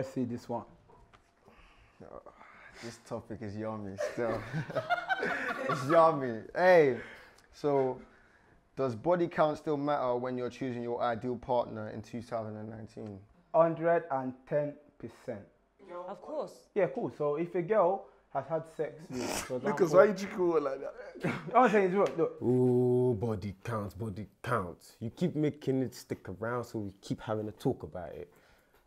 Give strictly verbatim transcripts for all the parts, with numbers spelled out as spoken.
Let's see this one. Oh, this topic is yummy still. It's yummy. Hey, so does body count still matter when you're choosing your ideal partner in two thousand nineteen? one hundred and ten percent. Of course. Yeah, cool. So if a girl has had sex with, for example, because why you cool like that? I'm saying it's wrong. Look. Ooh, body counts, body counts. You keep making it stick around, so we keep having to talk about it.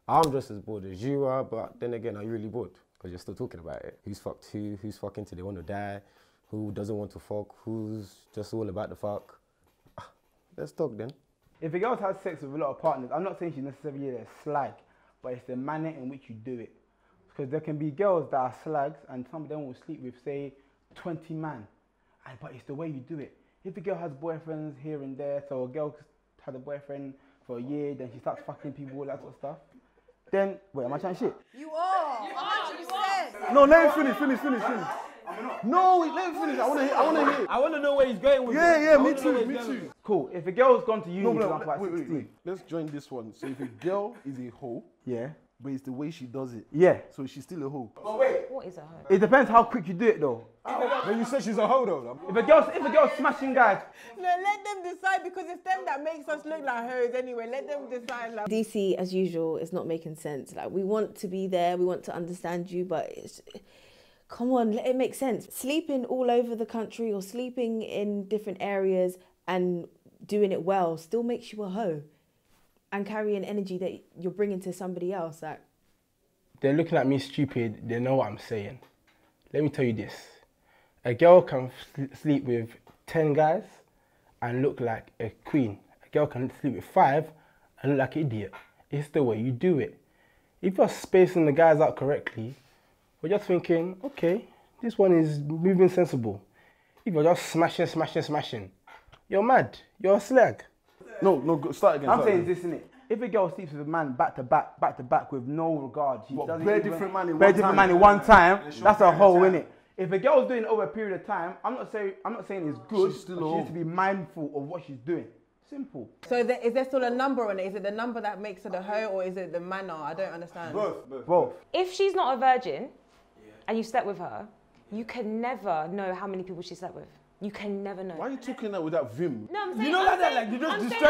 I'm just as bored as you are, but then again, are you really bored? Because you're still talking about it. Who's fucked who? Who's fucking till they want to die? Who doesn't want to fuck? Who's just all about the fuck? Let's talk then. If a girl's had sex with a lot of partners, I'm not saying she's necessarily a slag, but it's the manner in which you do it. Because there can be girls that are slags and some of them will sleep with, say, twenty men. And, but it's the way you do it. If a girl has boyfriends here and there, so a girl had a boyfriend for a year, then she starts fucking people, all that sort of stuff. Then, wait, am I trying shit? You are! You are! You are. No, let him finish, finish, finish, finish. No, let him finish. I want to hear, I want to hear. I want to know where he's going with yeah, it. Yeah, yeah, me too, me too. Cool, if a girl's gone to uni, no, no, like wait, wait, wait. Let's join this one. So if a girl is a hoe, yeah. But it's the way she does it. Yeah. So she's still a hoe. Oh wait. What is a hoe? It depends how quick you do it though. Oh. When you say she's a hoe though. If a girl's, if a girl's smashing guys. No, let them decide because it's them that makes us look like hoes anyway. Let them decide. Like. D C, as usual, is not making sense. Like, we want to be there, we want to understand you, but it's... Come on, let it make sense. Sleeping all over the country or sleeping in different areas and doing it well still makes you a hoe. And carry an energy that you're bringing to somebody else. Like, they're looking at me stupid. They know what I'm saying. Let me tell you this. A girl can sleep with ten guys and look like a queen. A girl can sleep with five and look like an idiot. It's the way you do it. If you're spacing the guys out correctly, we're just thinking, okay, this one is moving sensible. If you're just smashing, smashing, smashing, you're mad. You're a slag. No, no, go, start again. I'm start saying again. This, isn't it? If a girl sleeps with a man back to back, back to back with no regard, she but doesn't. Very different man in one different time. Man in one time. That's a hoe, innit? If a girl's doing it over a period of time, I'm not saying I'm not saying it's good. She's still but she needs to be mindful of what she's doing. Simple. So is there, is there still a number on it? Is it the number that makes it a hoe, or is it the manner? I don't understand. Both, both. both. If she's not a virgin, yeah. and you slept with her, you can never know how many people she slept with. You can never know. Why are you talking that with that vim? No, I'm saying, you know I'm that saying, like you just distract.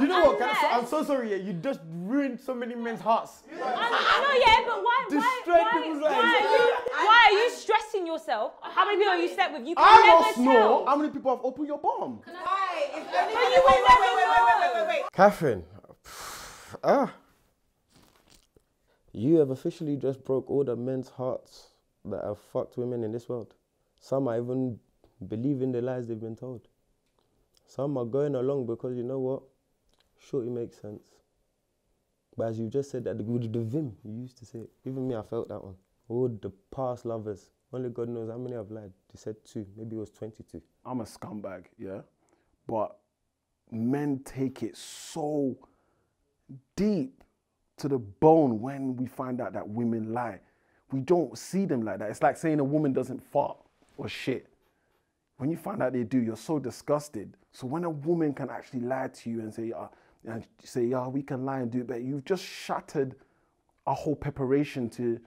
You know unless, what? I'm so sorry. Yeah, you just ruined so many men's hearts. Yeah. I, I know, yeah, but why? Why? Why, why, why, are you, why are you stressing yourself? How many people you slept with? You can I never must tell. Know how many people have opened your bomb. Why? It's only wait, wait, wait, wait, wait, wait, wait, wait, wait, wait. Catherine, ah, you have officially just broke all the men's hearts that have fucked women in this world. Some are even believing the lies they've been told. Some are going along because, you know what, sure, it makes sense. But as you just said, that the, the vim, you used to say it. Even me, I felt that one. All the past lovers, only God knows how many I've lied. They said two, maybe it was twenty-two. I'm a scumbag, yeah? But men take it so deep to the bone when we find out that women lie. We don't see them like that. It's like saying a woman doesn't fart or shit. When you find out they do, you're so disgusted. So when a woman can actually lie to you and say, uh, and say, yeah, we can lie and do it better, you've just shattered our whole preparation to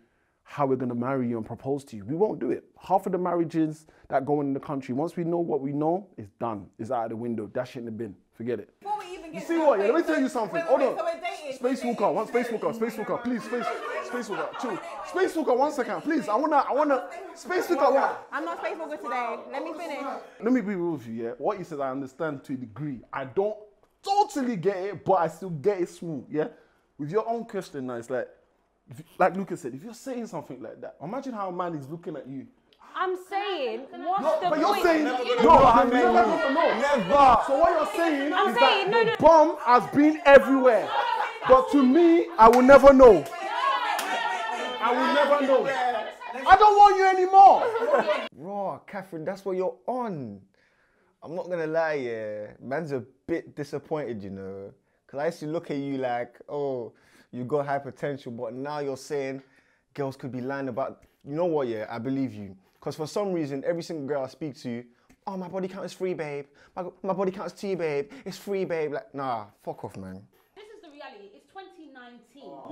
how we're gonna marry you and propose to you. We won't do it. Half of the marriages that go on in the country, once we know what we know, it's done. It's out of the window. Dash it in the bin. Forget it. Before we even get you see what? Let me tell you something. Hold on. Spacewalker, one Spacewalker, Spacewalker, please, space, Spacewalker, two. Spacewalker, one second, please. I wanna, I wanna, Spacewalker, one. I'm not Spacewalker today. Let me finish. Let me be real with you, yeah? What you said, I understand to a degree. I don't totally get it, but I still get it smooth, yeah? With your own question now, it's like, like Lucas said, if you're saying something like that, imagine how a man is looking at you. I'm saying, what's no, the but point? You're saying, no, you know, I mean, never, never. So what you're saying I'm is saying, that no, no. Bomb has been everywhere. But to me, I will never know. I will never know. I don't want you anymore. Raw, Catherine, that's what you're on. I'm not gonna lie, yeah. Man's a bit disappointed, you know. Cause I used to look at you like, oh, you got high potential, but now you're saying girls could be lying about, you know what, yeah, I believe you. Because for some reason, every single girl I speak to, oh, my body count is free, babe. My, my body count is two, babe. It's free, babe. Like, nah, fuck off, man. This is the reality. It's twenty nineteen. Oh.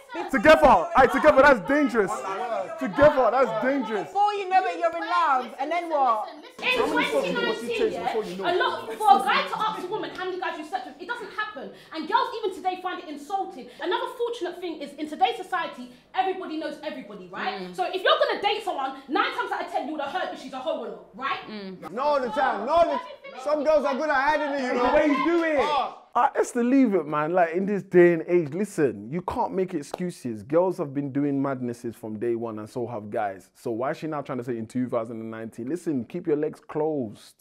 Together, aye, together, that's dangerous. Together, that's dangerous. Before you know it, you're in love, and then what? In twenty nineteen, yeah, a lot, for a guy to ask a woman how many guys you slept with, it doesn't happen. And girls even today find it insulting. Another fortunate thing is in today's society, everybody knows everybody, right? Mm. So if you're gonna date someone, nine times out of ten you would have heard that she's a hoe or not, right? Mm. No, all the time, no, the some girls are good at hiding it, you know. The way you do it. Oh. Uh, it's to leave it, man. Like, in this day and age, listen, you can't make excuses. Girls have been doing madnesses from day one, and so have guys. So why is she now trying to say in two thousand nineteen? Listen, keep your legs closed.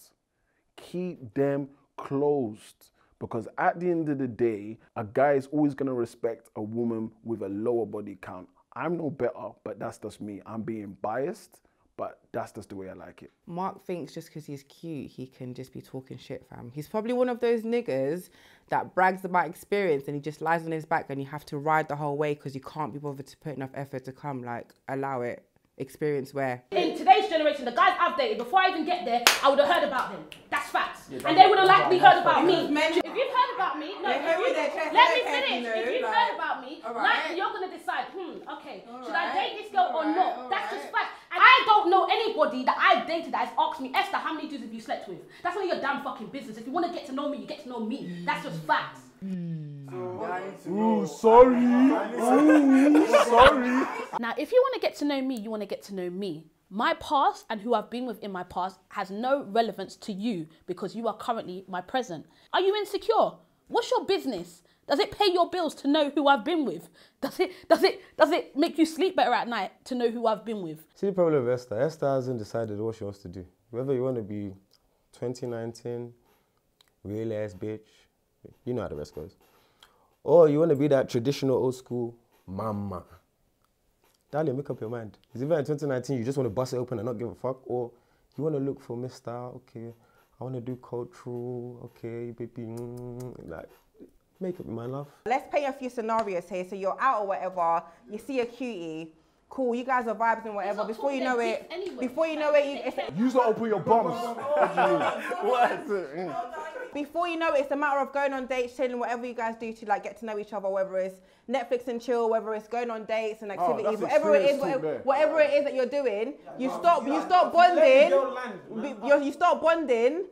Keep them closed. Because at the end of the day, a guy is always going to respect a woman with a lower body count. I'm no better, but that's just me. I'm being biased, but that's just the way I like it. Mark thinks just because he's cute, he can just be talking shit, fam. He's probably one of those niggas that brags about experience and he just lies on his back and you have to ride the whole way because you can't be bothered to put enough effort to come, like, allow it. Experience where? In today's generation, the guys I've dated, before I even get there, I would have heard about them. That's facts. Yeah, and they would have likely heard about me. If you've heard about me, no, if you, let me finish. If you've heard about me, likely you're going to decide, hmm, okay, should I date this girl or not? That's just facts. I don't know anybody that I've dated that has asked me, Esther, how many dudes have you slept with? That's none of your damn fucking business. If you want to get to know me, you get to know me. That's just facts. Ooh, sorry. Ooh, sorry. Now, if you want to get to know me, you want to get to know me. My past and who I've been with in my past has no relevance to you because you are currently my present. Are you insecure? What's your business? Does it pay your bills to know who I've been with? Does it, does it, does it make you sleep better at night to know who I've been with? See the problem with Esther. Esther hasn't decided what she wants to do. Whether you want to be twenty nineteen, real ass bitch, you know how the rest goes. Or you want to be that traditional old school mama. Darling, make up your mind. Because even in twenty nineteen, you just want to bust it open and not give a fuck. Or you want to look for Mister Okay, I want to do cultural. Okay, baby. Mm, like, make up your mind, love. Let's play a few scenarios here. So you're out or whatever. You see a cutie. Cool, you guys are vibes and whatever. Before you know it, anyway. before you know it, you, it's a... You start up with your bums. Before you know it, it's a matter of going on dates, chilling, whatever you guys do to like get to know each other, whether it's Netflix and chill, whether it's going on dates and activities, oh, whatever it is, whatever, whatever it is that you're doing, you stop, you start bonding, you, you start bonding.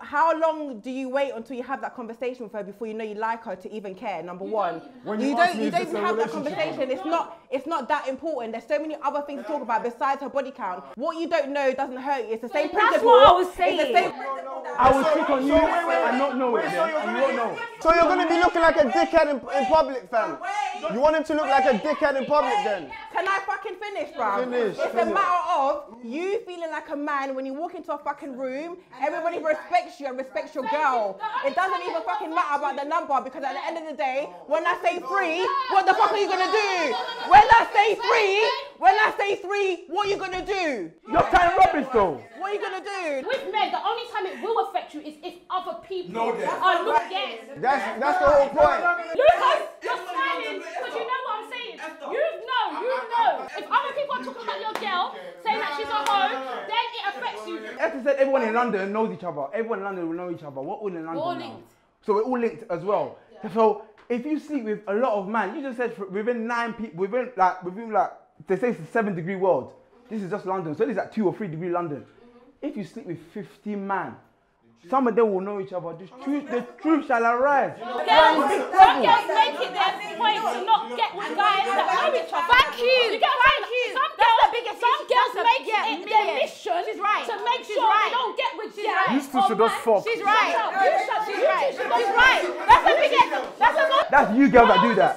How long do you wait until you have that conversation with her before you know you like her to even care? Number one, when you, you don't you don't even have that conversation. It's not it's not that important. There's so many other things to talk about besides her body count. What you don't know doesn't hurt you. It's the same principle. That's what I was saying. It's the same principle. I will pick on you and not know it. You won't know. So you're gonna be looking like a dickhead in, in public, fam. You want him to look like a dickhead in public, then? Can I fucking finish, bro? Finish. It's finish. a matter of you feeling like a man when you walk into a fucking room. Everybody respects. Respects you and respects your girl. It doesn't even fucking matter about the number because at the end of the day, when I say three, what the fuck are you gonna do? When I say three, when I say three, what are you gonna do? You're kind of rubbish though. What are you gonna do? With men, the only time it will affect you is if other people no, are looking at. That's that's the whole point. Lucas, you're smiling because you know what I'm saying. You know, you know. If other people are talking about your girl, saying that she's a hoe, then it affects you. Esther said everyone in London knows each other. Everyone in London will know each other. We're all in London we're all now. So we're all linked as well. Yeah. So if you sleep with a lot of men, you just said within nine people, within like, within like, they say it's a seven degree world. This is just London. So this is like two or three degree London. Mm-hmm. If you sleep with fifty men, some of them will know each other. The truth, the truth shall arise. Girls, some girls make it their point to not get with guys that know each other. Thank you. Thank you. Some girls, some girls make it their mission to make sure they don't get with guys. You two should just fuck. She's right. She's right. She's right. That's the biggest. That's the most. That's you girls that do that.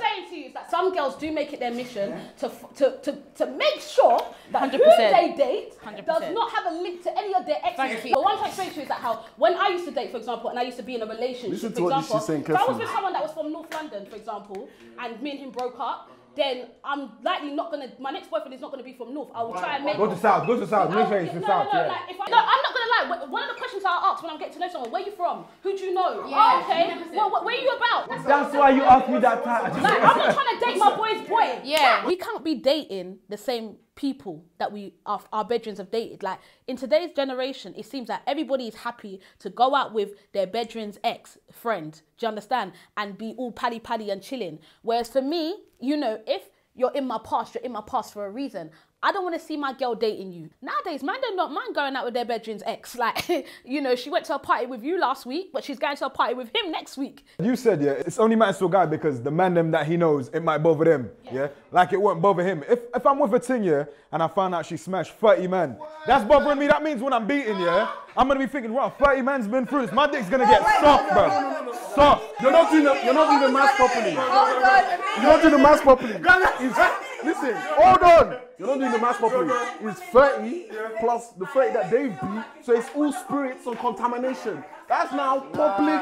Some girls do make it their mission to to to, to make sure that one hundred percent. Who they date one hundred percent. Does not have a link to any of their exes. But one thing I straight to is that how when I used to date, for example, and I used to be in a relationship, for example, if I was with someone that was from North London, for example, and me and him broke up, then I'm likely not gonna. My next boyfriend is not gonna be from North. I will try and make. Go to South. Go to South. Make sure it's the South. No, no, like if I, no, I'm not gonna lie. One of the questions I ask when I'm getting to know someone: where you from? Who do you know? Yeah, oh, okay. Well, what, where are you about? That's, That's why you asked me that time. Like, I'm not trying to date my boy's boy. Yeah. We can't be dating the same people that we our, our bedrooms have dated. Like in today's generation, it seems like everybody is happy to go out with their bedroom's ex friend. Do you understand? And be all pally pally and chilling. Whereas for me, you know, if you're in my past, you're in my past for a reason. I don't want to see my girl dating you. Nowadays, man don't not mind going out with their bedroom's ex. Like, you know, she went to a party with you last week, but she's going to a party with him next week. You said, yeah, it's only matters to a guy because the man them that he knows, it might bother them, yeah? yeah? Like, it won't bother him. If if I'm with a thing, yeah, and I find out she smashed thirty men, what? That's bothering me. That means when I'm beating, yeah, I'm going to be thinking, wow, thirty men's been through this. My dick's going to get soft, bro. Soft. You're not doing the maths properly. You're not doing the maths properly. Listen, hold on. You're not doing the maths properly. It's thirty plus the thirty that they've beat, so it's all spirits and contamination. That's now public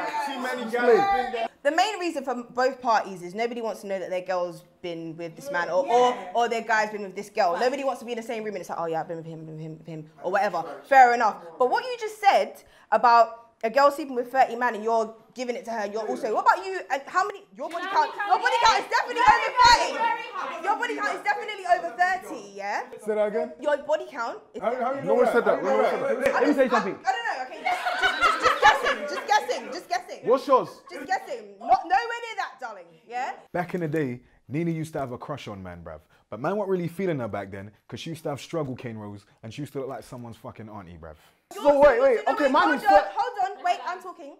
display. The main reason for both parties is nobody wants to know that their girl's been with this man or, or, or their guy's been with this girl. Nobody wants to be in the same room and it's like, oh yeah, I've been with him, been with him, with him, or whatever. Fair enough. But what you just said about a girl sleeping with thirty men and you're giving it to her, and you're also, what about you, and how many, your body count, your body count is definitely over thirty. Your body count is definitely over thirty, yeah? Say that again? Your body count is definitely. No one said that, no one said that. Let me say something. I don't know, okay, just, just, just guessing, just guessing, just guessing. What's yours? Just guessing, not nowhere near that, darling, yeah? Back in the day, Nina used to have a crush on man, bruv. But man weren't really feeling her back then, because she used to have struggle cane rolls, and she used to look like someone's fucking auntie, bruv. You're so wait, wait, okay, mine is... Hold on, hold on, wait, I'm talking.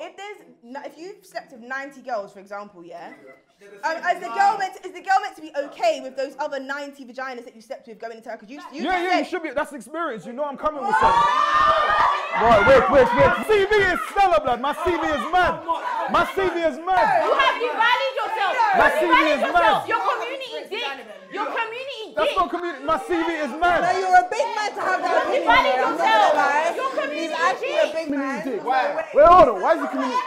If there's, if you've slept with ninety girls, for example, yeah? Um, is, the girl meant to, is the girl meant to be okay with those other ninety vaginas that you slept with going into her? Because you, you Yeah, yeah, said, you should be, that's experience, you know I'm coming with something. Right, wait, wait, wait. C V is stellar, blood, my C V is mad. My C V is mad. You have, you valued yourself. My you C V is yourself. Mad. Your community dick. Your community dick. That's not community, my C V is mad. No, you're a big man to have that opinion. You valued yourself. Your community dick. Big man. Dick. Why? Wait, hold on, why is it community?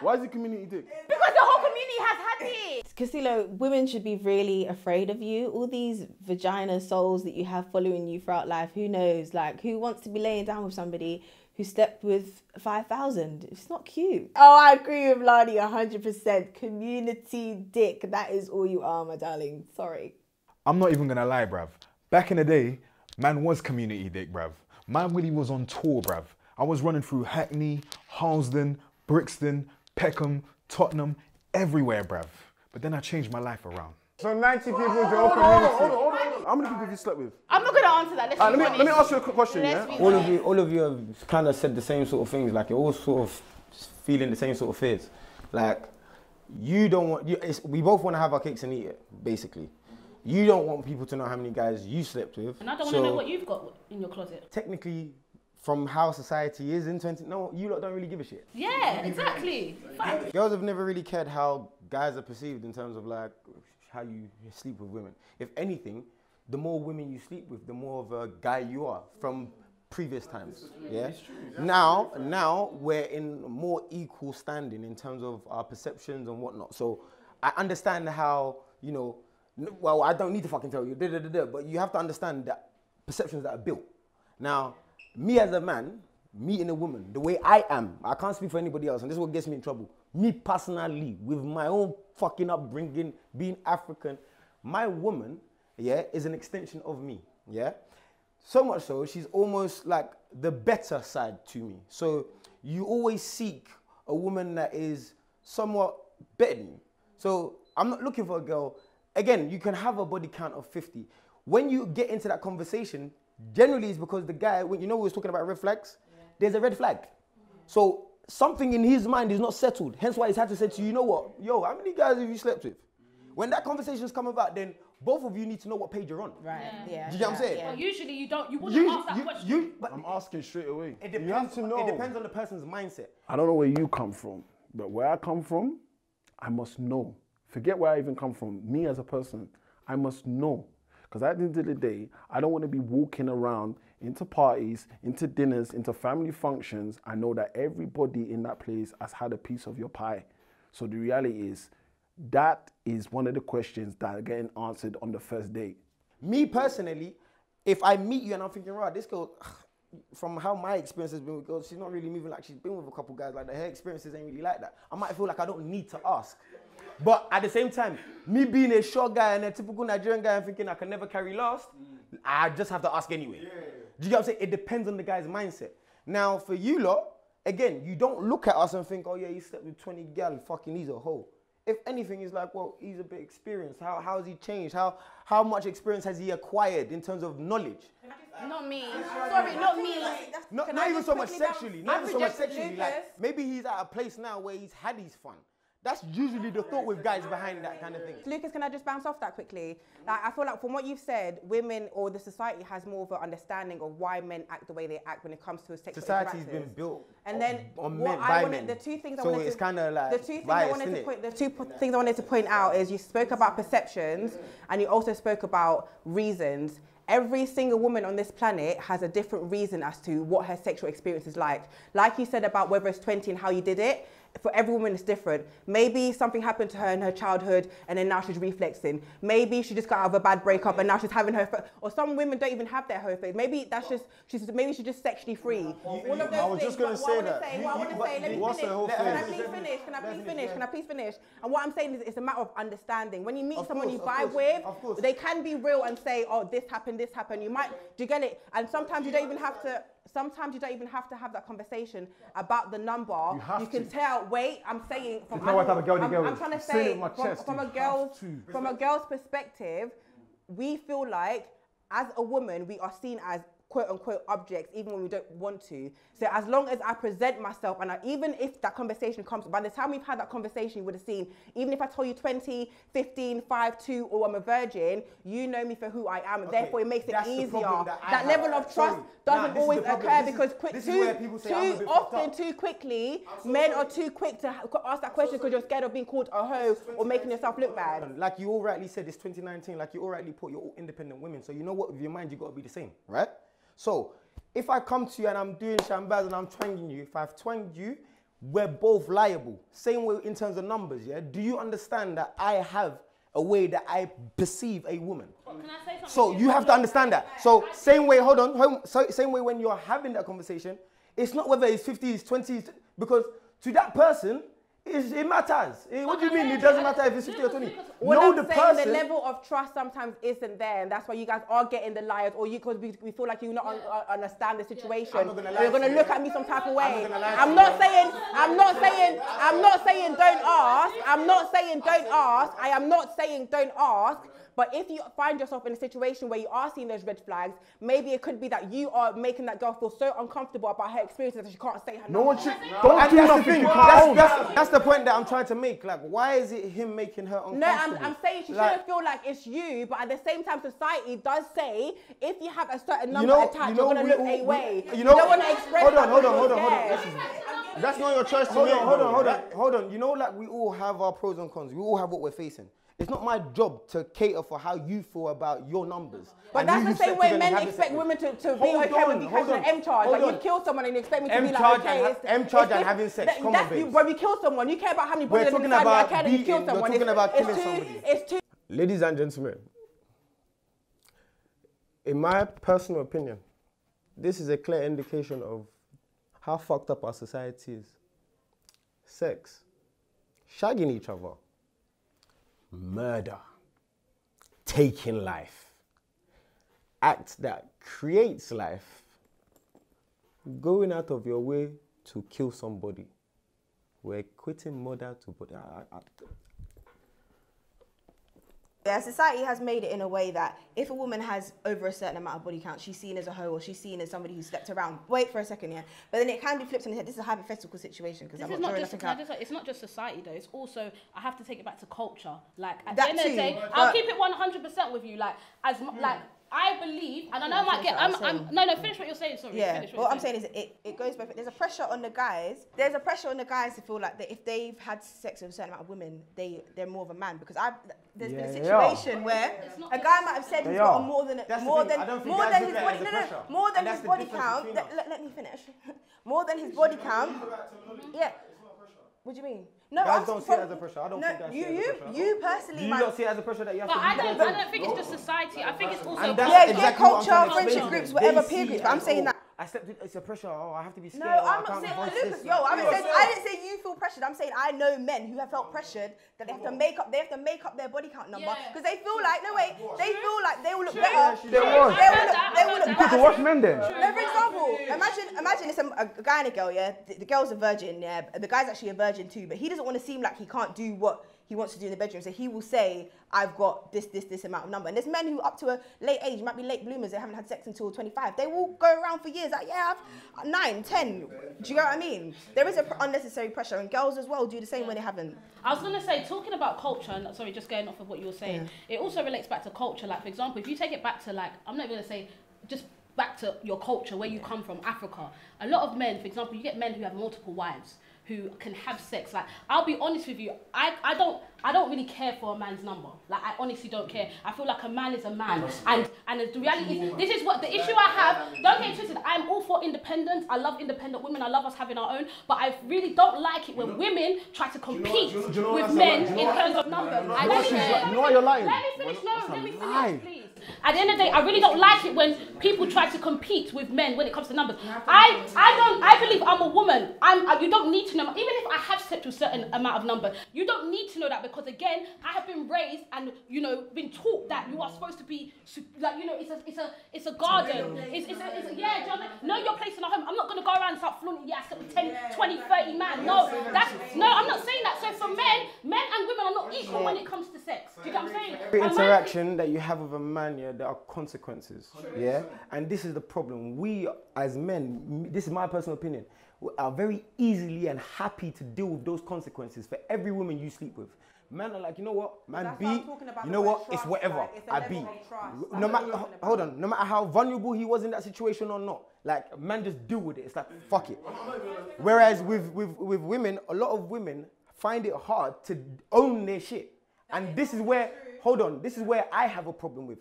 Why is it community dick? Because the whole community has had it. Castillo, women should be really afraid of you. All these vagina souls that you have following you throughout life, who knows? Like, who wants to be laying down with somebody who slept with five thousand? It's not cute. Oh, I agree with Lani one hundred percent. Community dick, that is all you are, my darling. Sorry. I'm not even gonna lie, bruv. Back in the day, man was community dick, bruv. Man really was on tour, bruv. I was running through Hackney, Harlesden, Brixton, Peckham, Tottenham, everywhere, bruv. But then I changed my life around. So ninety people to your community. How many people have you slept with? I'm not going to answer that. Let's right, let, me, let me ask you a quick question. Yeah? All of you, all of you have kind of said the same sort of things. Like you're all sort of feeling the same sort of fears. Like you don't want. You, it's, we both want to have our cakes and eat it, basically. You don't want people to know how many guys you slept with. And I don't so want to know what you've got in your closet. Technically. From how society is in twenty, no, you lot don't really give a shit. Yeah, exactly. Fuck. Girls have never really cared how guys are perceived in terms of like how you sleep with women. If anything, the more women you sleep with, the more of a guy you are from previous times. Yeah. Now, now we're in more equal standing in terms of our perceptions and whatnot. So I understand how you know. Well, I don't need to fucking tell you, da, da, da, da, but you have to understand that perceptions that are built now. Me as a man, meeting a woman, the way I am, I can't speak for anybody else, and this is what gets me in trouble. Me personally, with my own fucking upbringing, being African, my woman, yeah, is an extension of me, yeah? So much so, she's almost like the better side to me. So you always seek a woman that is somewhat better than you. So I'm not looking for a girl. Again, you can have a body count of fifty. When you get into that conversation, generally it's because the guy, when you know we was talking about red flags, yeah. There's a red flag. Yeah. So something in his mind is not settled. Hence why he's had to say to you, you know what? Yo, how many guys have you slept with? Mm-hmm. When that conversation's come about, then both of you need to know what page you're on. Right. Yeah. yeah. Do you get yeah. what I'm saying? Yeah. Well, usually you don't, you wouldn't you, ask that you, question. You, but I'm asking straight away. It depends, you have to know. It depends on the person's mindset. I don't know where you come from, but where I come from, I must know. Forget where I even come from. Me as a person, I must know. Because at the end of the day, I don't want to be walking around into parties, into dinners, into family functions. I know that everybody in that place has had a piece of your pie. So the reality is, That is one of the questions that are getting answered on the first date. Me personally, if I meet you and I'm thinking, right, this girl, from how my experience has been with girls, she's not really moving like she's been with a couple guys like that. Her experiences ain't really like that. I might feel like I don't need to ask. But at the same time, me being a short guy and a typical Nigerian guy and thinking I can never carry last, mm. I just have to ask anyway. Yeah. Do you get what I'm saying? It depends on the guy's mindset. Now, for you lot, again, you don't look at us and think, oh yeah, he slept with twenty gal, fucking he's a hoe. If anything, he's like, well, he's a bit experienced. How, how has he changed? How, how much experience has he acquired in terms of knowledge? Not me. Sorry, not me. Like, not not even so much sexually. Not even so much sexually. Like, maybe he's at a place now where he's had his fun. That's usually the thought with guys behind that kind of thing. Lucas, can I just bounce off that quickly? Like, I feel like from what you've said, women or the society has more of an understanding of why men act the way they act when it comes to sexual interactions. Society's been built and then on men by men. The two things I wanted to point out is you spoke about perceptions and you also spoke about reasons. Every single woman on this planet has a different reason as to what her sexual experience is like. Like you said about whether it's twenty and how you did it, for every woman it's different. Maybe something happened to her in her childhood and then now she's reflexing. Maybe she just got out of a bad breakup and now she's having her, or some women don't even have their whole phase. Maybe that's just, she's, maybe she's just sexually free. You, All of those I was things, just going to say that. Say, you, you, I want to say, let me finish. Can I please finish? Can I please finish? Can I please finish? And what I'm saying is it's a matter of understanding. When you meet course, someone you vibe with, they can be real and say, oh, this happened, this happened. You might, do you get it? And sometimes you don't even have to, Sometimes you don't even have to have that conversation about the number. You, have you can to. tell, wait, I'm saying from, I'm, what girl I'm, girl I'm trying to say from, chest, from, a girl's, to. from a girl's perspective, we feel like as a woman, we are seen as quote unquote objects, even when we don't want to. So as long as I present myself, and I, even if that conversation comes, by the time we've had that conversation, you would have seen, even if I told you twenty, fifteen, five, two, or I'm a virgin, you know me for who I am, and okay, therefore it makes it easier. That, that level of trust Sorry. doesn't nah, always occur is, because quick, too, too often, too quickly, so men sorry. are too quick to ask that question because so you're scared of being called a hoe or making yourself look bad. Like you all rightly said, it's twenty nineteen, like you all rightly put, you're all independent women, so you know what, with your mind, you got to be the same, right? So, if I come to you and I'm doing shambaz and I'm twanging you, if I've twanged you, we're both liable. Same way in terms of numbers, yeah? Do you understand that I have a way that I perceive a woman? Can I say something? So, you have to understand that. So, same way, hold on, same way when you're having that conversation, it's not whether it's fifty, it's twenty, it's, because to that person, It, it matters. It, what do you mean? It doesn't matter if it's fifty or twenty. What no, I'm the saying, person. The level of trust sometimes isn't there, and that's why you guys are getting the liars, or you because we, we feel like you not un, uh, understand the situation. You're gonna look at me some type of way. I'm not saying. I'm not saying. I'm not saying don't ask. I'm not saying don't ask. I am not saying don't ask. But if you find yourself in a situation where you are seeing those red flags, maybe it could be that you are making that girl feel so uncomfortable about her experiences that she can't say her name. No one should. Don't do nothing. That's, that's, that's the point that I'm trying to make. Like, why is it him making her uncomfortable? No, I'm, I'm saying she like, shouldn't feel like it's you, but at the same time, society does say if you have a certain number attached, you know, you're going to look we, a way. You, know, you don't want to express hold on, hold on, hold on, hold on. That's, that's not your choice to hold make. On, hold on, hold on, hold on. You know, like, we all have our pros and cons. We all have what we're facing. It's not my job to cater for how you feel about your numbers. But and that's the same way men expect women to, to be okay with you having an M charge. Like, on. you kill someone and you expect me to M be like, okay. And, M charge and having sex, that, come on, babes. When you kill someone, you care about how many brothers in the family, I care that you kill someone. We're talking about killing somebody. It's too... Ladies and gentlemen, in my personal opinion, this is a clear indication of how fucked up our society is. Sex. Shagging each other. Murder, taking life, act that creates life, going out of your way to kill somebody. We're quitting murder to put. Yeah, society has made it in a way that if a woman has over a certain amount of body count, she's seen as a hoe or she's seen as somebody who slept around. Wait for a second, yeah. But then it can be flipped on the head. This is a hypothetical situation because I'm not just, just like, it's not just society though. It's also I have to take it back to culture. Like at that the end too, of the day, I'll keep it one hundred percent with you. Like as mm. like I believe, and I know I might get. I'm, I'm, I'm no no. Finish what you're saying. Sorry. Yeah. What, what I'm saying is it it goes both. There's a pressure on the guys. There's a pressure on the guys to feel like that if they've had sex with a certain amount of women, they they're more of a man because I. There's yeah, been a situation where a guy might have said he's got more than more than more than his body no, no, more than his body count. Let, let me finish. More than his body count. Yeah. What do you mean? No, guys don't see it as a pressure. I don't no, think that's you, you, you personally. You don't see it as a pressure that you have but to. But I don't. I don't think it's just society. I think it's also and that's yeah, exactly yeah, culture, friendship groups, whatever peer groups. But I'm saying that. I slept. It's a pressure. Oh, I have to be scared. No, I'm not saying Lucas. Yo, I didn't say. I didn't say you feel pressured. I'm saying I know men who have felt pressured that they have to make up. They have to make up their body count number because they feel like no wait. They feel like they will look better. They will. They will look better. Watch men then. No, for example, imagine, imagine it's a, a guy and a girl. Yeah, the, the girl's a virgin. Yeah, the guy's actually a virgin too, but he doesn't want to seem like he can't do what he wants to do in the bedroom, so he will say, I've got this, this, this amount of number. And there's men who up to a late age, might be late bloomers, they haven't had sex until twenty-five. They will go around for years like, yeah, I've nine, ten. Do you know what I mean? There is an unnecessary pressure, and girls as well do the same when they haven't. I was going to say, talking about culture, and sorry, just going off of what you were saying, yeah. It also relates back to culture. Like, for example, if you take it back to, like, I'm not going to say, just back to your culture, where you come from, Africa. A lot of men, for example, you get men who have multiple wives, who can have sex. Like, I'll be honest with you, I, I don't I don't really care for a man's number. Like, I honestly don't care. I feel like a man is a man. And and the reality is, this is what the issue I have. Don't get twisted, I'm all for independence. I love independent women. I love us having our own. But I really don't like it when you know, women try to compete you know, you know with men you know in what? terms of numbers. You know, you know, you know, no, you're lying. Let me finish, no, let me finish, please. At the end of the day, I really don't like it when people try to compete with men when it comes to numbers. I, I don't, I believe I'm a woman. I'm, you don't need to know, even if I have stepped to a certain amount of number, you don't need to know that because again, I have been raised and, you know, been taught that you are supposed to be, like, you know, it's a, it's a, it's a garden. It's, it's a, it's a, yeah, do you know what I mean? Know your place in our home. I'm not going to go around and start flaunting, yeah, I stepped to ten, twenty, thirty man. No, that's, no, I'm not saying that. So for men, men and women are not equal when it comes to sex. Do you get what I'm saying? Every interaction that you have with a man, yeah, there are consequences, yeah, and this is the problem. We as men, this is my personal opinion, we are very easily and happy to deal with those consequences for every woman you sleep with. Men are like, you know what, man beat, you know what, it's whatever, I beat. No matter, hold on, no matter how vulnerable he was in that situation or not, like, men just deal with it. It's like, fuck it. Whereas with with with women, a lot of women find it hard to own their shit, and this is where, hold on, this is where I have a problem with.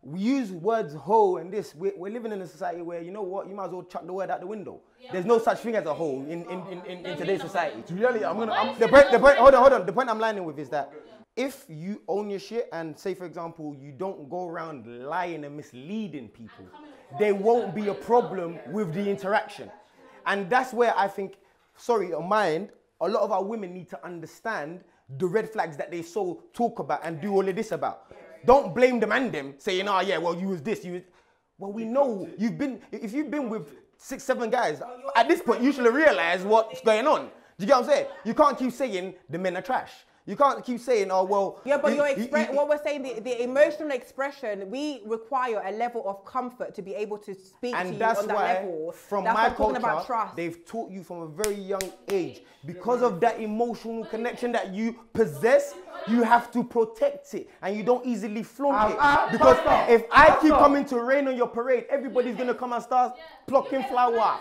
We use words whole and this. We're, we're living in a society where, you know what, you might as well chuck the word out the window. Yeah. There's no such thing as a whole in, in, in, in, in today's society. Really, I'm gonna, I'm, the point, the point, hold on, hold on. The point I'm lining with is that if you own your shit and say, for example, you don't go around lying and misleading people, there won't be a problem with the interaction. And that's where I think, sorry, on my end, a lot of our women need to understand the red flags that they so talk about and do all of this about. Don't blame the man them saying, oh yeah, well you was this, you was... Well, we know you've been, if you've been with six, seven guys, at this point you should realise what's going on. Do you get what I'm saying? You can't keep saying the men are trash. You can't keep saying, oh, well... Yeah, but you, your you, you, what we're saying, the, the emotional expression, we require a level of comfort to be able to speak to you on that level. And that's why, from my culture, they've taught you from a very young age. Because of that emotional connection that you possess, you have to protect it. And you don't easily flaunt it. Because if I keep coming to rain on your parade, everybody's going to come and start plucking flower,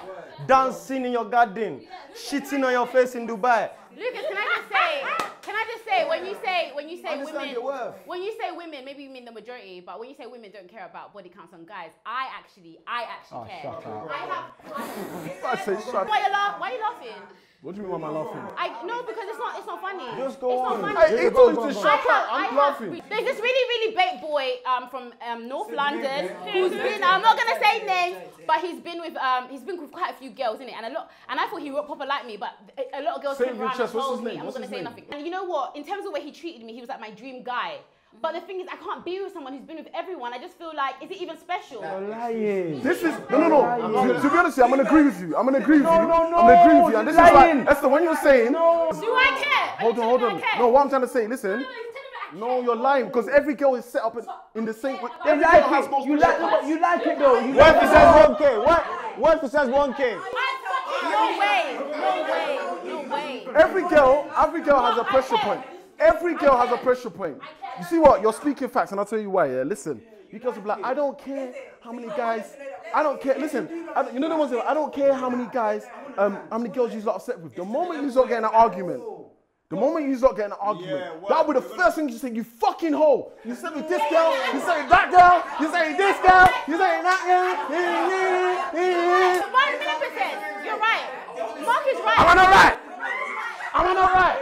dancing in your garden, shitting on your face in Dubai. Lucas, can I just say... Can I just say, when you say, when you say women, when you say women, maybe you mean the majority, but when you say women don't care about body counts on guys, I actually, I actually oh, care. Shut up. I have, I, I say shut why you laugh, why are you laughing? What do you mean why am I laughing? I, no, because it's not, it's not funny. Just go it's on. Not funny. Hey, it told you to shut up, I'm have, laughing. There's this really, really big boy um, from um, North London who's been, I'm not going to say names, but he's been with, um, he's been with quite a few girls, innit? And a lot, and I thought he would proper like me, but a lot of girls came around and told me, I'm not going to say nothing. And you know what, in terms of the way he treated me, he was like my dream guy. But the thing is, I can't be with someone who's been with everyone. I just feel like, is it even special? You're lying. This is, no, no, no. To, to be honest, I'm going to agree with you. I'm going to agree with you. No, no, no. I'm going to agree with you. And this is like, Esther, when you're saying... No. Do I care? Hold on, hold on. No, what I'm trying to say, listen. No, you're lying, because every girl is set up in, in the same... Every girl has multiple checks. You like it, though. Wife says one K. What? Wife says one K. No way. No way. No way. Every girl, every girl has a pressure point. Every girl has a pressure point. You see what? You're speaking facts, and I'll tell you why, yeah? Listen, you girls will be like, I don't care how many guys, I don't care, listen, I don't, you know the ones that I don't care how many guys, um, how many girls you're not upset with. The moment you start getting an argument, the moment you start getting an argument, that'll be the first thing you say, you fucking hoe. You said with this girl, you said with that girl, you said with this girl, you said with that girl. You're right. Mark is right. Am I not right? Am I'm on all right.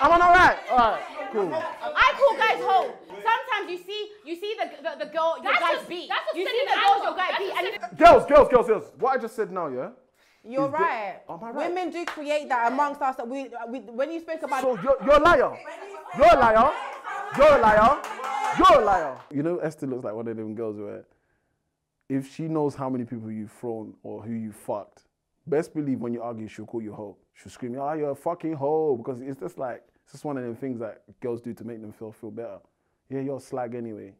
I'm on all right. All right, cool. I call guys hoes. Sometimes you see, you see the the, the girl your guys beat. You see the girls your guys beat. Girls, girls, girls, girls. What I just said now, yeah. You're right. Am I right? Women do create that amongst us. That we, we when you speak about. So you're you're a liar. You're a liar. You're a liar. You're a liar. You know, Esther looks like one of them girls where, if she knows how many people you've thrown or who you fucked, best believe when you argue, she'll call you a hoe. She'll scream, "Oh, you're a fucking hoe," because it's just like it's just one of them things that girls do to make them feel feel better. Yeah, you're a slag anyway.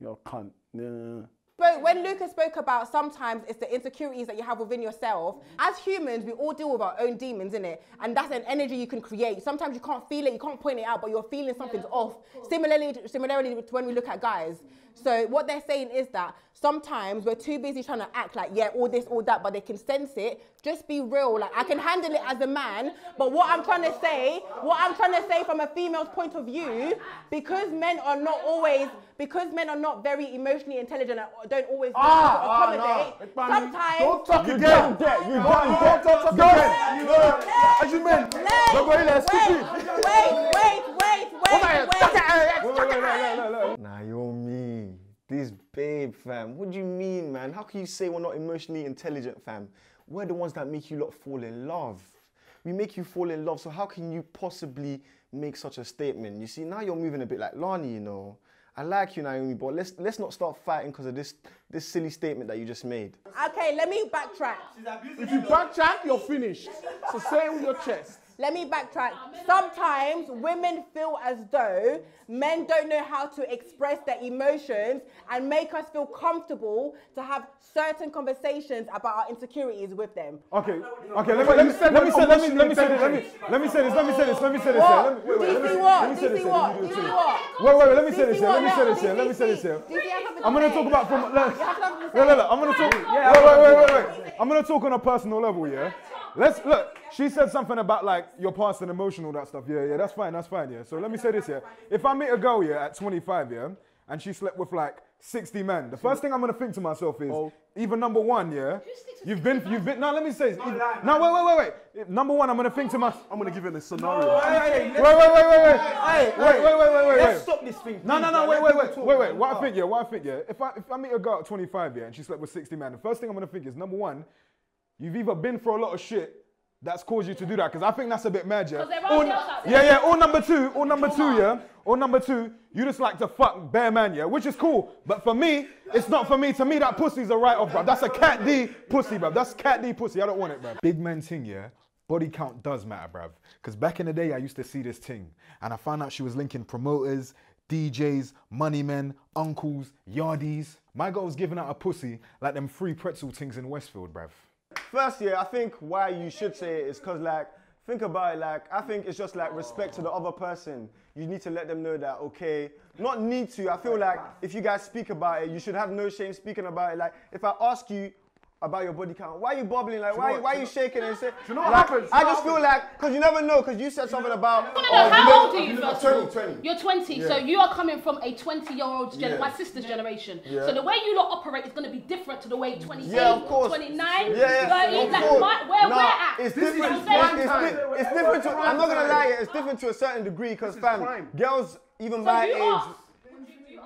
You're a cunt. Nah. But when Lucas spoke about sometimes it's the insecurities that you have within yourself, as humans, we all deal with our own demons, innit? And that's an energy you can create. Sometimes you can't feel it, you can't point it out, but you're feeling something's off. Similarly, similarly to when we look at guys. So what they're saying is that sometimes we're too busy trying to act like, yeah, all this, all that, but they can sense it. Just be real. Like, I can handle it as a man, but what I'm trying to say, what I'm trying to say from a female's point of view, because men are not always, because men are not very emotionally intelligent and don't always ah, accommodate, ah, no. sometimes... Don't talk you again. Done you done Don't talk again. As you men. Wait, wait, wait, wait, wait. Nah, you're mean. This babe, fam. What do you mean, man? How can you say we're not emotionally intelligent, fam? We're the ones that make you lot fall in love. We make you fall in love, so how can you possibly make such a statement? You see, now you're moving a bit like Lani, you know. I like you, Naomi, but let's let's not start fighting because of this this silly statement that you just made. Okay, let me backtrack. If you backtrack, you're finished. So say it with your chest. Let me backtrack. Sometimes women feel as though men don't know how to express their emotions and make us feel comfortable to have certain conversations about our insecurities with them. Okay, okay, let me say this, let me say this, let me say this, let me say this, let me say this, let me say this. D C what? D C what? D C what? Wait, wait, let me say this here, let me say this here, let me say this here. I'm going to talk about from, no, no, no, I'm going to talk, wait, wait, wait, wait, I'm going to talk on a personal level, yeah? Let's, look, she said something about like your past and emotional, that stuff. Yeah, yeah, that's fine, that's fine, yeah. So let me say this, yeah. If I meet a girl, yeah, at twenty-five, yeah, and she slept with like sixty men, the first thing I'm going to think to myself is, oh. even number one, yeah, you've been, you've been, no, let me say this. No, wait, wait, wait, wait. Number one, I'm going to think to myself. I'm going to give it a scenario. No, hey, wait, wait, wait, wait, wait. Hey, wait, wait, wait, wait, wait. Let's stop this thing. No, no, no, wait, wait, wait, wait, wait. What I think, yeah, what I think, yeah, if I, if I meet a girl at twenty-five, yeah, and she slept with sixty men, the first thing I'm going to think is, number one, you've either been through a lot of shit that's caused you to do that, because I think that's a bit mad, yeah? Or, yeah, yeah, or number two, or number two, yeah? Or number two, you just like to fuck bare man, yeah? Which is cool, but for me, it's not for me. To me, that pussy's a write-off, bruv. That's a Cat D pussy, bruv. That's Cat D pussy, I don't want it, bruv. Big man ting, yeah? Body count does matter, bruv. Because back in the day, I used to see this ting, and I found out she was linking promoters, D Js, money men, uncles, yardies. My girl was giving out a pussy like them free pretzel tings in Westfield, bruv. First, yeah, I think why you should say it is because, like, think about it, like, I think it's just, like, respect to the other person. You need to let them know that, okay, not need to. I feel like if you guys speak about it, you should have no shame speaking about it. Like, if I ask you about your body count, why are you bubbling? Like, why, why are you shaking and saying? You know what happens? I just feel like, because you never know, because you said something about... No, no, no, how old are you? twenty, twenty. You're twenty, yeah. So you are coming from a twenty-year-old's generation, yeah. My sister's generation. Yeah. So the way you lot operate is going to be different to the way twenty-eight, yeah, of course. twenty-nine, yeah, yeah, thirty, of like course. My, where no, we're at. It's different, it's, it's, it's different to, I'm not going to lie, it's different to a certain degree, because fam, girls, even so my age...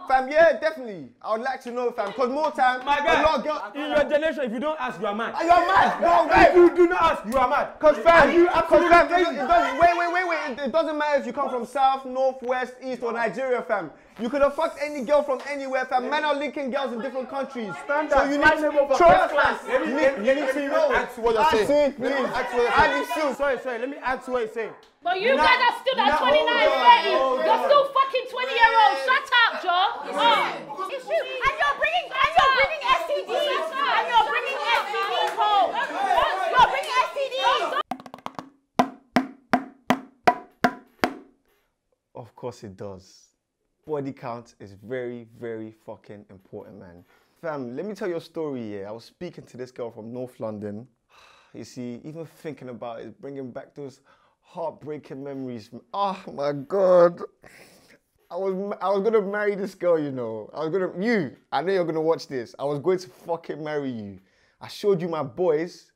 Fam, yeah, definitely. I would like to know, fam, because more time, my guy, a lot of girls. In your generation, if you don't ask, you are mad. You are mad. No, right. If you do not ask, you are mad. Because fam, you absolutely fam, it doesn't. Wait, wait, wait, wait. It, it doesn't matter if you come from south, north, west, east, or Nigeria, fam. You could have fucked any girl from anywhere, fam. Men are linking girls in different countries. Stand up. So you need to trust us. You need to know. Add to what you're saying. Please. Add to what you're saying. Sorry, sorry. Let me add to what you're saying. But you guys are still at twenty-nine, thirty. You're still fucking twenty-year-olds. Shut up, Joe. It's true. And you're bringing, and you're bringing S T Ds. And you're bringing S T Ds home. You're bringing S T Ds. Of course it does. Body count is very, very fucking important, man. Fam, let me tell you a story here. I was speaking to this girl from North London. You see, even thinking about it, bringing back those heartbreaking memories. Oh my God. I was, I was gonna marry this girl, you know. I was gonna, you, I know you're gonna watch this. I was going to fucking marry you. I showed you my boys,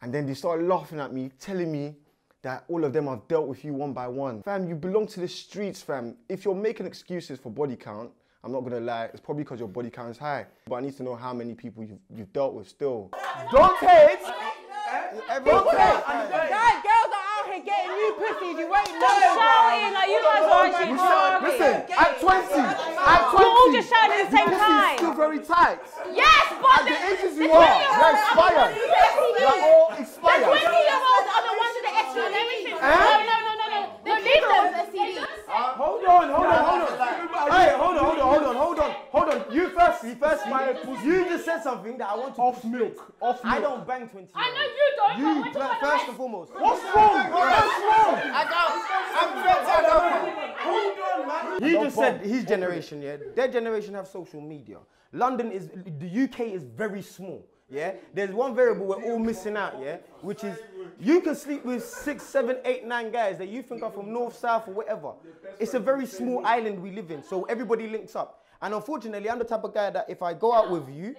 and then they started laughing at me, telling me that all of them have dealt with you one by one. Fam, you belong to the streets, fam. If you're making excuses for body count, I'm not gonna lie, it's probably because your body count is high. But I need to know how many people you've, you've dealt with still. Don't hate! Don't hate! Girls are out here getting new pussies, you ain't know. Stop shouting, like you guys are actually hard. Listen, at twenty, at twenty, you're all just shouting at the same time. Your pussy is still very tight. Yes, but at the ages you are, you're expired. You're all expired. The twenty-year-olds are the ones with the extra and everything. No, no, no, no, no. No, leave them. Hold on, hold on, hold on. Hey, hold on, hold on, hold on, hold on, hold on. You first, you first, my pussy. You just said something that I want to. Off milk, off milk. I don't bang twenty. I know you don't. You, but first, first and foremost. What's wrong? What's wrong? I got. I'm better. Hold on, man. He just said his generation, yeah. Their generation have social media. London is, the U K is very small. Yeah, there's one variable we're all missing out, yeah, which is you can sleep with six, seven, eight, nine guys that you think are from north, south, or whatever. It's a very small island we live in, so everybody links up. And unfortunately, I'm the type of guy that if I go out with you,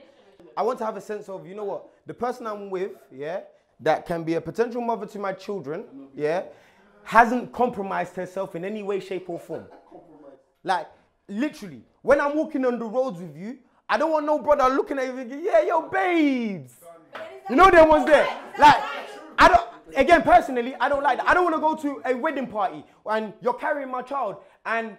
I want to have a sense of, you know what, the person I'm with, yeah, that can be a potential mother to my children, yeah, hasn't compromised herself in any way, shape, or form. Like, literally, when I'm walking on the roads with you, I don't want no brother looking at you thinking, yeah, yo, babes. You know them ones there. Like, I don't, again, personally, I don't like that. I don't want to go to a wedding party and you're carrying my child and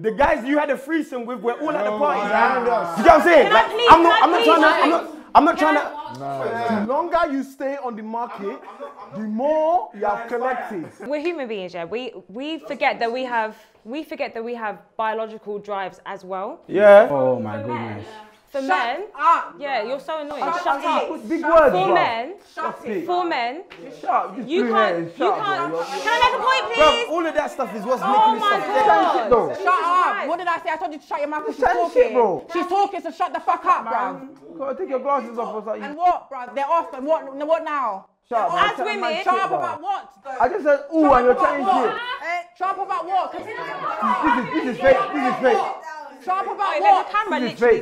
the guys you had a threesome with were all at the party. You know what I'm saying? Like, I'm not, I'm not trying to, I'm not, I'm not trying to. No. The longer you stay on the market, I'm not, I'm not, I'm not, the more you have collected. We're human beings, yeah. We we forget that we have we forget that we have biological drives as well. Yeah. Oh my goodness. For men, yeah, you're so annoying. Shut up. Big words. For men, for men, you can't. You can't. Can I make a point, please? All of that stuff is what's making me shut up. Shut up. What did I say? I told you to shut your mouth. She's talking. She's talking, so shut the fuck up, bruv. Gotta take your glasses off or something. And what, bruv? They're off. And what? What now? As women, shut up about what? I just said, ooh, and you're telling shit. Shut up about what? This is fake. This is fake. Shut up about what? The camera literally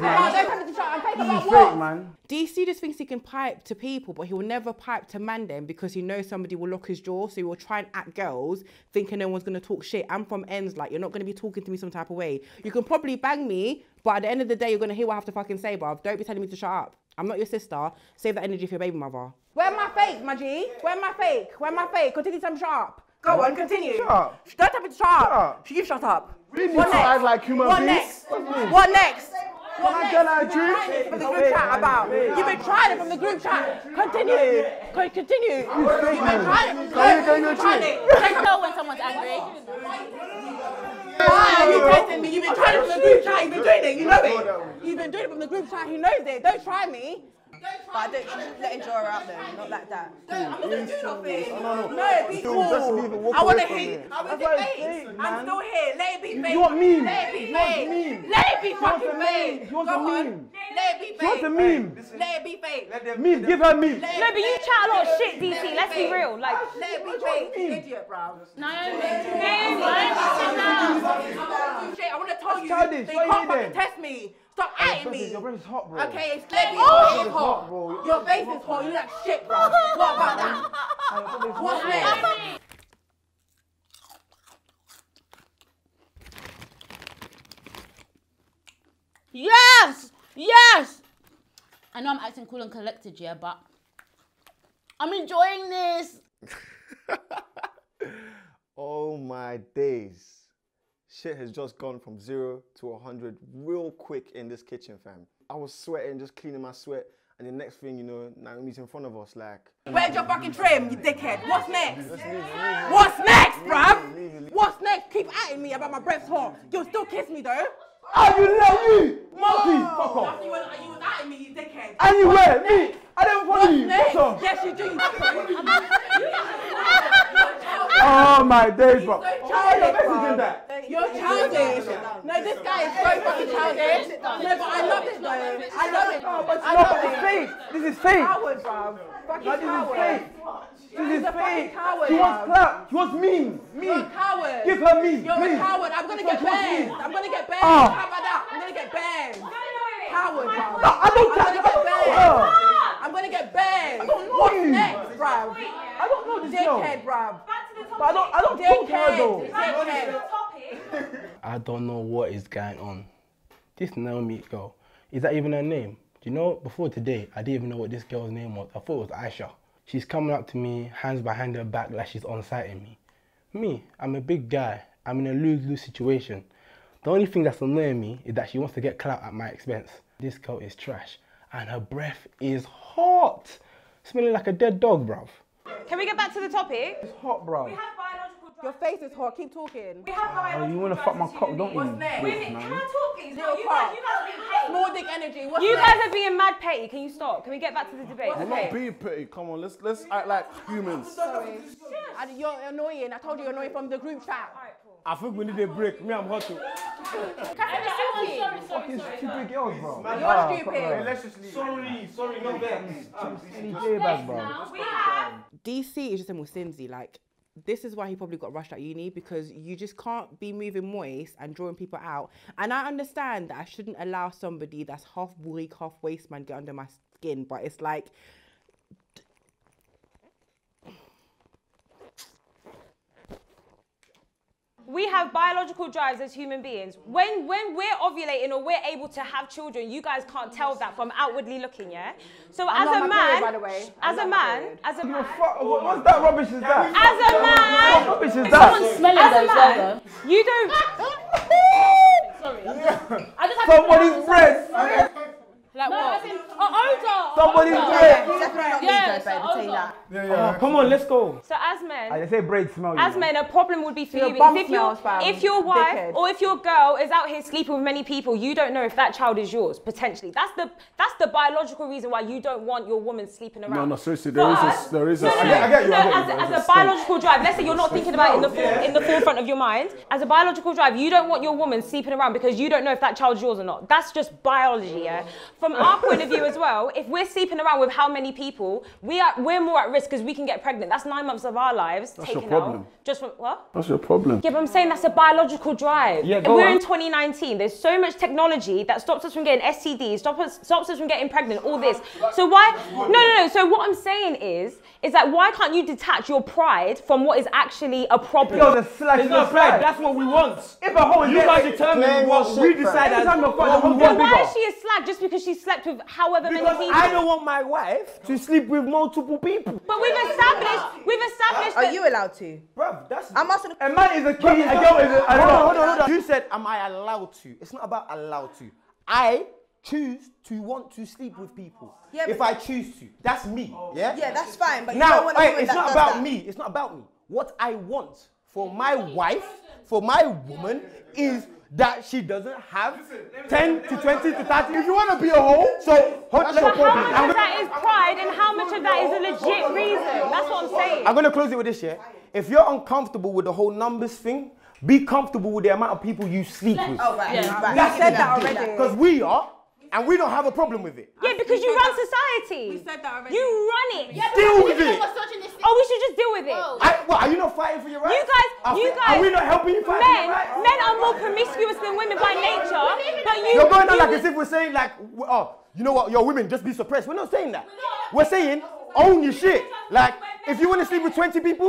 there. D C just thinks he can pipe to people, but he will never pipe to man them because he knows somebody will lock his jaw, so he will try and act girls thinking no one's going to talk shit. I'm from ends, like, you're not going to be talking to me some type of way. You can probably bang me, but at the end of the day, you're going to hear what I have to fucking say, bruv. Don't be telling me to shut up. I'm not your sister. Save that energy for your baby mother. Where my fake, my G? Where my fake? Where my fake? Continue to shut up. Go on, continue. Shut up. Don't tell me to shut up. She gives shut up. We need what to act like human what beings. Next? What next? What next? Can I drink? From the group chat about. You've been trying it from the group chat. Continue. Continue. You've been trying it. You've been trying it. Let's know when someone's angry. Why are you testing me? You've been trying it from the group chat. You've been doing it. You know it. You've been doing it from the group chat. He knows it. Don't try me. But I don't let enjoy her out there, not like that. I'm not going to do nothing. No, be cool. I want to hate. I want to hate. I'm still here. Let it be fake. You want meme? Let it be fake. Let it be fucking fake. Go on. Let it be fake. What's a meme? Let it be fake. Meme, give her meme. No, but you chat a lot of shit, D T. Let's be real. Like, let it be fake. Idiot, bro. No, no, no. I want to tell you, they can't fucking test me. Stop at me. Your face is hot, bro. Okay, it's let me. Oh, it's hot, bro. Your face is hot. You look like shit, bro. What about that? What's next? Yes, yes. I know I'm acting cool and collected, yeah, but I'm enjoying this. Oh my days. Shit has just gone from zero to a hundred real quick in this kitchen, fam. I was sweating, just cleaning my sweat, and the next thing you know, Naomi's in front of us, like... Where's your fucking trim, you dickhead? What's next? What's next, bruv? What's next? Keep at me about my breath's hot. You'll still kiss me, though. Are you let you? Monkey, fuck off. You was at me, you dickhead. Anywhere, me. I don't follow you. What's up? Yes, you do. Oh my days, bro. So childish, oh, bro. You're childish. No, this guy is so fucking childish. No, but I love it, though. I love it. No, but it's fake. This is fake. Coward, bro. Fucking coward. This is fake. She wants clap. She wants memes. You're a coward. Give her memes. You're a coward. I'm gonna get banned. I'm gonna get banned. How about that? I'm gonna get banned. Coward, bro. I don't care. I'm gonna get banned. gonna get banned. I don't know. What next, bruv? I don't know this girl. Dickhead, bruv. Back to the topic. But I don't, I don't talk her though. Dickhead. Dickhead. I don't know what is going on. This Naomi girl, is that even her name? Do you know, before today, I didn't even know what this girl's name was. I thought it was Aisha. She's coming up to me, hands behind her back like she's on sight in me. Me, I'm a big guy. I'm in a lose-lose situation. The only thing that's annoying me is that she wants to get clout at my expense. This girl is trash and her breath is hot. Smelling like a dead dog, bruv. Can we get back to the topic? It's hot, bruv. We have biological drugs. Your face is hot, keep talking. We have biological oh, you want to fuck my cock, don't you? What's next? Wait, wait, can I talk, please? No, you guys, you guys are being petty. Nordic energy, what's You next? Guys are being mad petty, can you stop? Can we get back to the debate? We're not being petty, come on, let's, let's act like humans. Sorry. And you're annoying, I told you you're annoying from the group chat. I think we need a break. Me, I'm hot too. Sorry, sorry, sorry. Stupid girls, bro. You're stupid. Let's just leave. Sorry, sorry, no vex. D C is just a Musinzi. Like, this is why he probably got rushed at uni, because you just can't be moving moist and drawing people out. And I understand that I shouldn't allow somebody that's half weak, half waste man get under my skin, but it's like. We have biological drives as human beings. When, when we're ovulating or we're able to have children, you guys can't tell that from outwardly looking, yeah? So as a man, as a man, as a man, what's that rubbish is that? As a man, what rubbish is that? Someone's smelling those other. You don't. Sorry. I just have somebody's breath. Like no, what? In, oh, older, somebody's bread. Yeah, yeah, so yeah, yeah. Oh, come on, let's go. So as men, I say bread smells. As men, a problem would be for you because if your if your wife dickhead. Or if your girl is out here sleeping with many people, you don't know if that child is yours potentially. That's the that's the biological reason why you don't want your woman sleeping around. No, no, seriously, there but, is a, there is a. No, no, no, I get you. No, I get you, as, you as a biological drive, let's say you're not thinking about it in the yeah. in the forefront of your mind. As a biological drive, you don't want your woman sleeping around because you don't know if that child's yours or not. That's just biology, yeah. From our point of view as well, if we're sleeping around with how many people, we are, we're more at risk because we can get pregnant. That's nine months of our lives that's taken your problem. Out. Just from, what? That's your problem. Yeah, but I'm saying that's a biological drive. Yeah, go we're on. In twenty nineteen. There's so much technology that stops us from getting S T Ds, stops us, stops us from getting pregnant, all this. So why, no, no, no. So what I'm saying is, is that why can't you detach your pride from what is actually a problem? Yo, the slash There's no pride. That's what we want. If a whole you guys determine what we decide as what we want. Why is she a slag just because she She slept with however because many people. I don't want my wife to sleep with multiple people. But we've established, we've established. Are, are you allowed to? Bro, that's. I'm asking. A man is a king. A girl is a. Hold on, hold on, hold on. You said, am I allowed to? It's not about allowed to. I choose to want to sleep with people. Yeah, if I choose to, that's me. Yeah. Yeah, that's fine. But now, you don't wait, it's that, not about that. me. It's not about me. What I want for my wife, for my woman, is. That she doesn't have listen, ten listen, to listen, twenty listen, to thirty. If you want to be a hoe, so hold on. How much of that is pride, and how much of that is a legit reason? That's what I'm saying. I'm gonna close it with this, yeah. If you're uncomfortable with the whole numbers thing, be comfortable with the amount of people you sleep with. Oh right, yeah. Right. That's said that already. Because we are. And we don't have a problem with it. Yeah, because we you run that. Society. We said that already. You run it. Yeah, deal with it. Oh, we should just deal with it. Oh. I, well, are you not fighting for your rights? You guys, are you guys. Are we not helping you fight men, for your rights? Men oh, are more God. promiscuous than women oh, by nature. God. But you, You're going on like as if we're saying like, oh, you know what, your women just be suppressed. We're not saying that. We're, we're saying own your shit. Like, if you want to sleep with twenty people,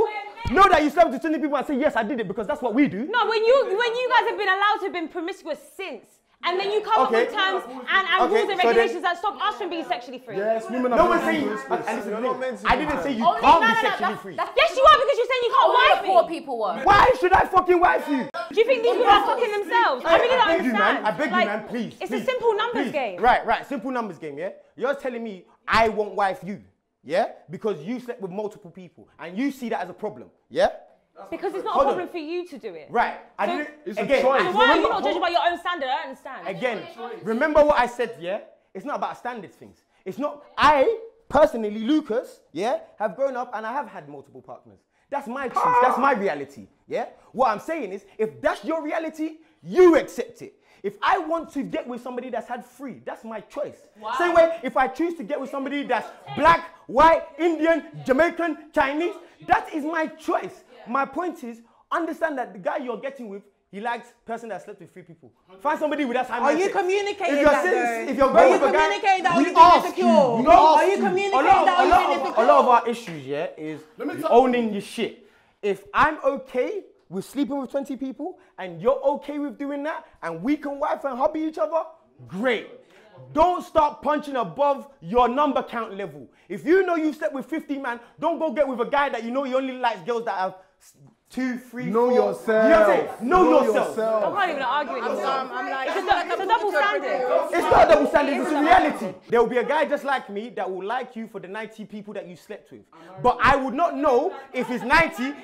know that you slept with twenty people and say, yes, I did it because that's what we do. No, when you when you guys have been allowed to have been promiscuous since. And then you come okay. up with terms and, and okay. rules and regulations so that stop us from being sexually free. Yes, women are no one's saying. I didn't say you Only, can't no, no, be sexually that's, free. That's, yes, you are because you're saying you can't Only wife me. Poor people were. Why should I fucking wife you? Do you think these people are fucking themselves? I, I really I don't understand. I beg you, man. I beg like, you, man. Please. It's please, a simple numbers please. game. Right, right. Simple numbers game. Yeah. You're telling me I won't wife you. Yeah. Because you slept with multiple people and you see that as a problem. Yeah. Because it's not Hold a problem on. for you to do it. Right. I so, didn't, it's again, a choice. And why remember, are you not judging by your own standard? I understand. Again, remember what I said, yeah? It's not about standards things. It's not, I, personally, Lucas, yeah, have grown up and I have had multiple partners. That's my choice. That's my reality, yeah? What I'm saying is, if that's your reality, you accept it. If I want to get with somebody that's had three, that's my choice. Wow. Same way, if I choose to get with somebody that's black, white, Indian, Jamaican, Chinese, that is my choice. My point is, understand that the guy you're getting with He likes person that slept with three people. Find somebody with that same mindset. Are you communicating if that since, if you're going Are you communicating that you've been insecure? We no, are you communicating a lot, that you've been insecure? A lot of our issues, yeah, is owning your shit. If I'm okay with sleeping with twenty people and you're okay with doing that and we can wife and hobby each other, great. Don't start punching above your number count level. If you know you slept with fifty man, don't go get with a guy that you know he only likes girls that have Two, three, know four. Yourself. You know what I'm saying? Know, know yourself. yourself. I can't even argue with you. I'm, I'm like, it's, not, it's a double standard. It's not a double standard, it's, it's a reality. There will be a guy just like me that will like you for the ninety people that you slept with. But I would not know if it's ninety.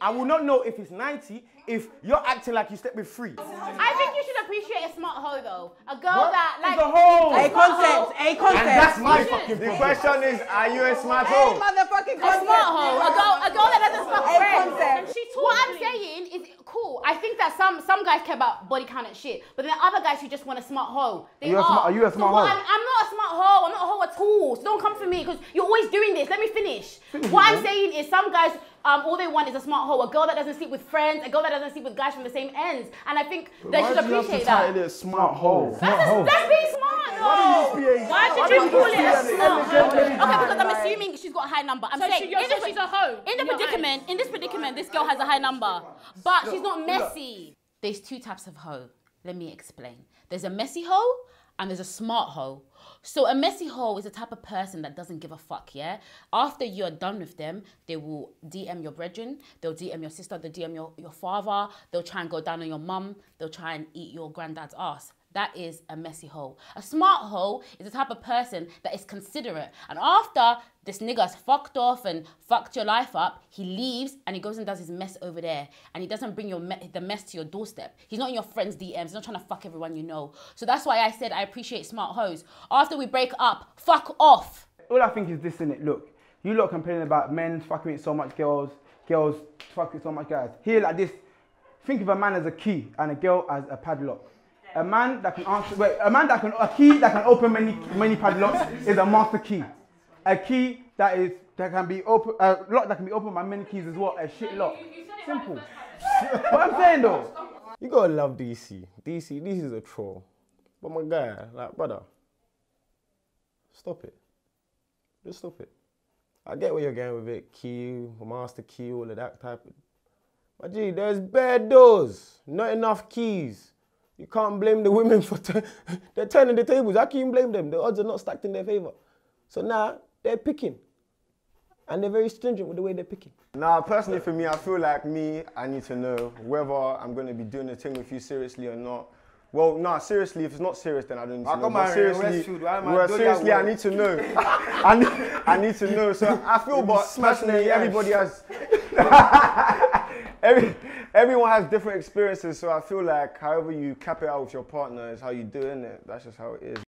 I will not know if it's ninety if you're acting like you slept with three. I think you should appreciate a smart hoe though. A girl what? that like... It's a hoe! A concept, a concept. And that's my fucking The question is, are you a smart hoe? A motherfucking concept. A smart hoe. A girl, a girl that doesn't fuck friends. What I'm saying is, cool, I think that some, some guys care about body count and shit, but then other guys who just want a smart hoe. They are. Are. Smart, are you a smart so hoe? I'm, I'm not a smart hoe. I'm not a hoe at all. So don't come for me because you're always doing this. Let me finish. What I'm saying is some guys... Um, all they want is a smart hoe, a girl that doesn't sleep with friends, a girl that doesn't sleep with guys from the same ends, and I think but they should appreciate that. Why do you have to title it a smart hoe? That's, a, that's being smart though. Why, why did you call it a smart hoe? Okay, because I'm assuming she's got a high number. I'm so saying she, in this, she's a hoe. In the predicament, in this predicament, this girl has a high number, but she's not messy. There's two types of hoe. Let me explain. There's a messy hoe and there's a smart hoe. So a messy hoe is the type of person that doesn't give a fuck, yeah? After you're done with them, they will D M your brethren, they'll D M your sister, they'll D M your, your father, they'll try and go down on your mum, they'll try and eat your granddad's ass. That is a messy hoe. A smart hoe is the type of person that is considerate. And after this nigga's fucked off and fucked your life up, he leaves and he goes and does his mess over there. And he doesn't bring your me the mess to your doorstep. He's not in your friend's D Ms. He's not trying to fuck everyone you know. So that's why I said I appreciate smart hoes. After we break up, fuck off. All I think is this, innit? Look, you lot complaining about men fucking with so much girls, girls fucking with so much guys. Here like this, think of a man as a key and a girl as a padlock. A man that can answer, wait, a man that can, a key that can open many, many padlocks is a master key. A key that is, that can be open, a lock that can be opened by many keys as well, a shit lock. Simple. What I'm saying though. You gotta love D C. D C, D C is a troll. But my guy, like, brother, stop it. Just stop it. I get where you're going with it, key, master key, all of that type of. My G, there's bare doors, not enough keys. You can't blame the women for they're turning the tables. I can't blame them. The odds are not stacked in their favour. So now, nah, they're picking. And they're very stringent with the way they're picking. Now, personally for me, I feel like me, I need to know whether I'm going to be doing the thing with you seriously or not. Well, no, nah, seriously, if it's not serious, then I don't need to I know. But seriously, well, seriously I need to know. I, need, I need to know. So I feel but personally, everybody has... Every, everyone has different experiences, so I feel like however you cap it out with your partner is how you do, innit? That's just how it is.